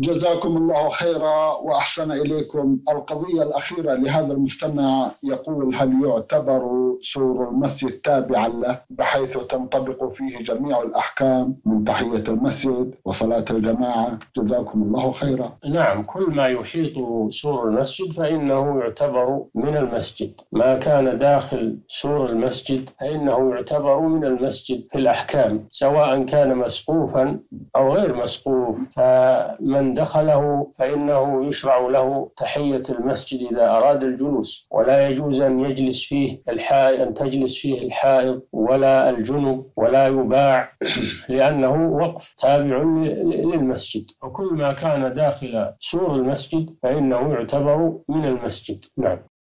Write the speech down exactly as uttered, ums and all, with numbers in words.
جزاكم الله خيرا وأحسن إليكم. القضية الأخيرة لهذا المستمع يقول: هل يعتبر سور المسجد تابعا له بحيث تنطبق فيه جميع الأحكام من تحية المسجد وصلاة الجماعة؟ جزاكم الله خيرا. نعم، كل ما يحيط سور المسجد فإنه يعتبر من المسجد. ما كان داخل سور المسجد فإنه يعتبر من المسجد في الأحكام، سواء كان مسقوفا أو غير مسقوف. فمن دخله فإنه يشرع له تحية المسجد إذا أراد الجلوس، ولا يجوز أن يجلس فيه الحائض أن تجلس فيه الحائض ولا الجنب، ولا يباع لأنه وقف تابع للمسجد. وكل ما كان داخل سور المسجد فإنه يعتبر من المسجد. نعم.